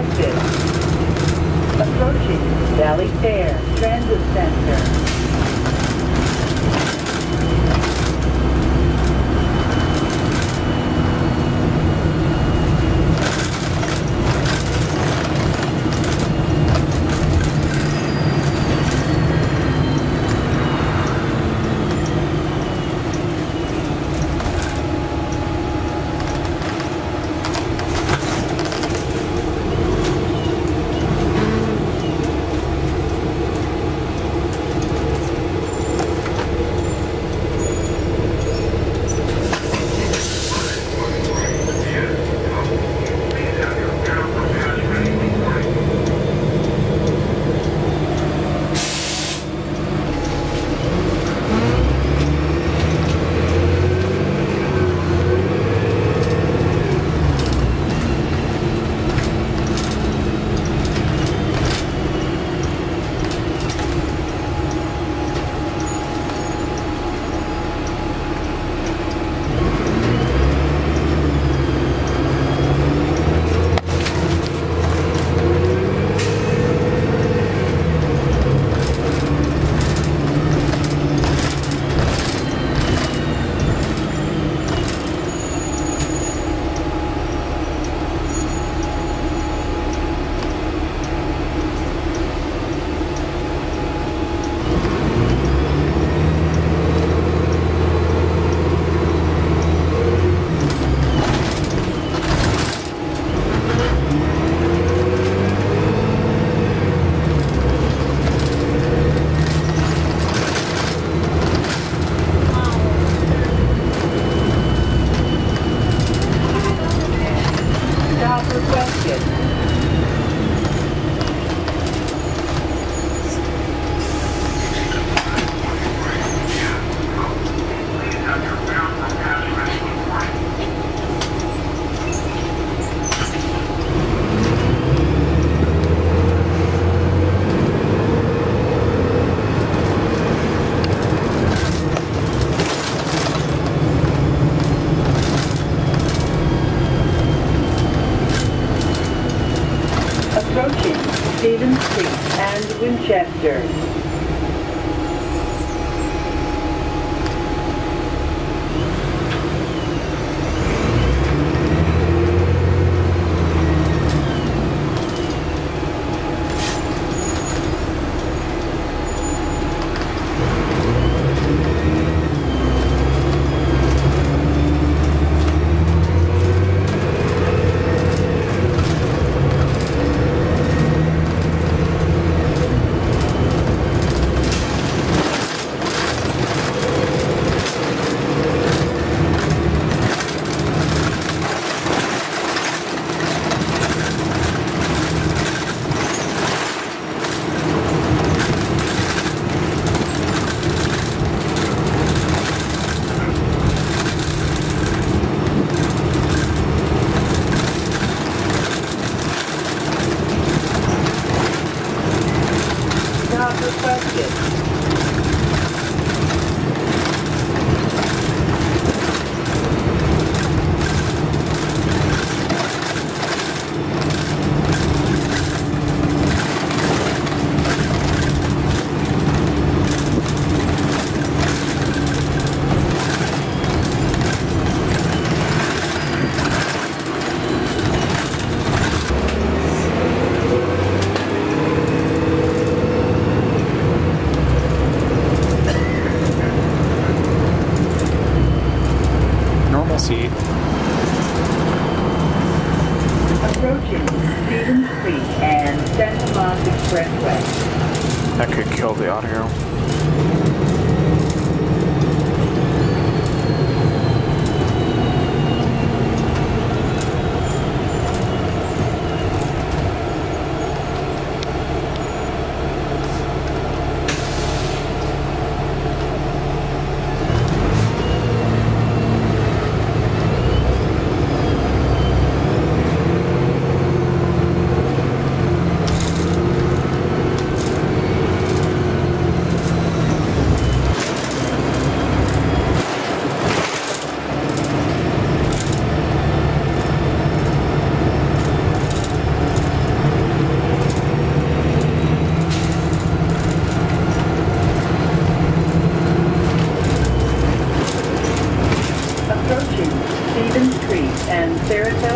requested. Approaching Valley Fair Transit Center. Stephen Street and Winchester. Seat. Approaching Stephen Street and Santa Monica Expressway. That could kill the audio.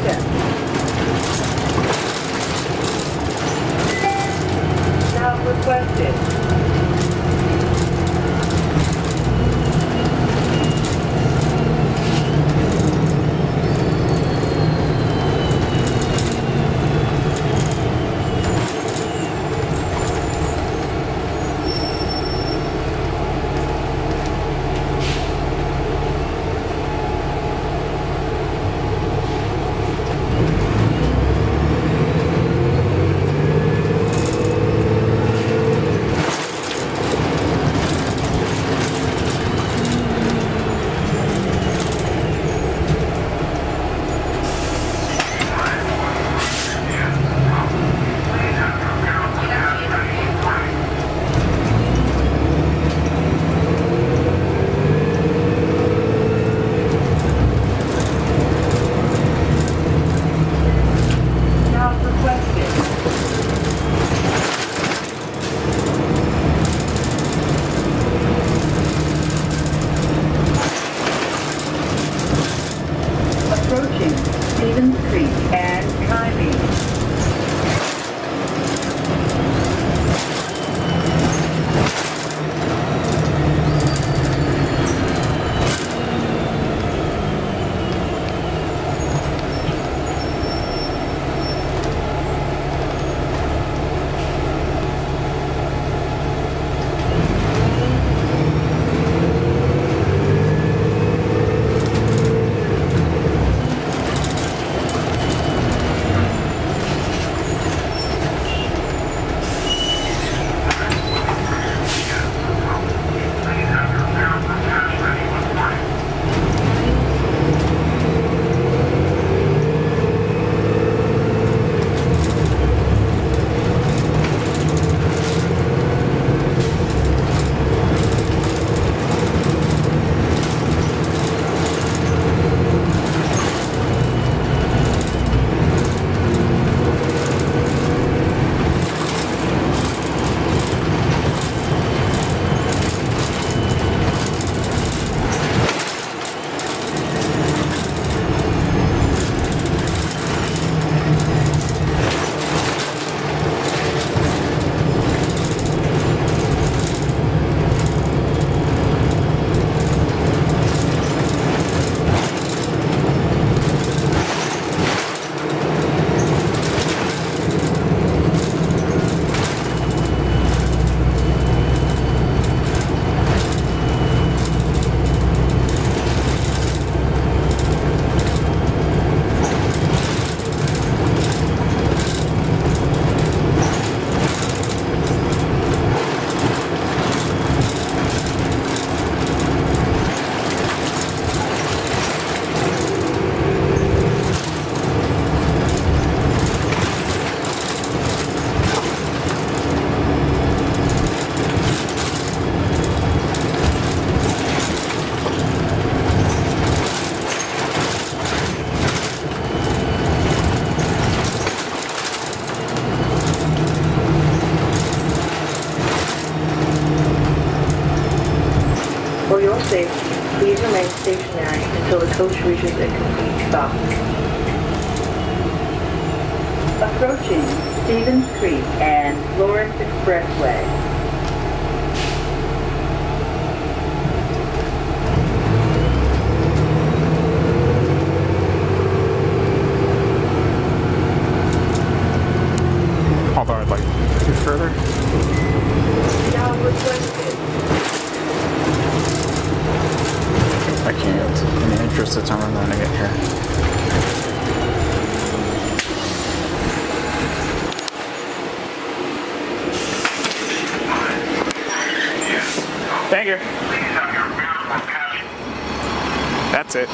Tiger. Now requested. Stevens Creek and Kylie. For your safety, please remain stationary until the coach reaches a complete stop. Approaching Stevens Creek and Lawrence Expressway. Although I'd like to further. Now requested. I can't, in the interest of time when I get here. Thank you. That's it.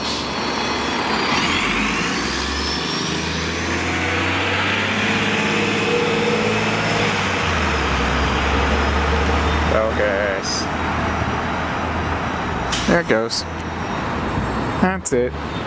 Focus. There it goes. That's it.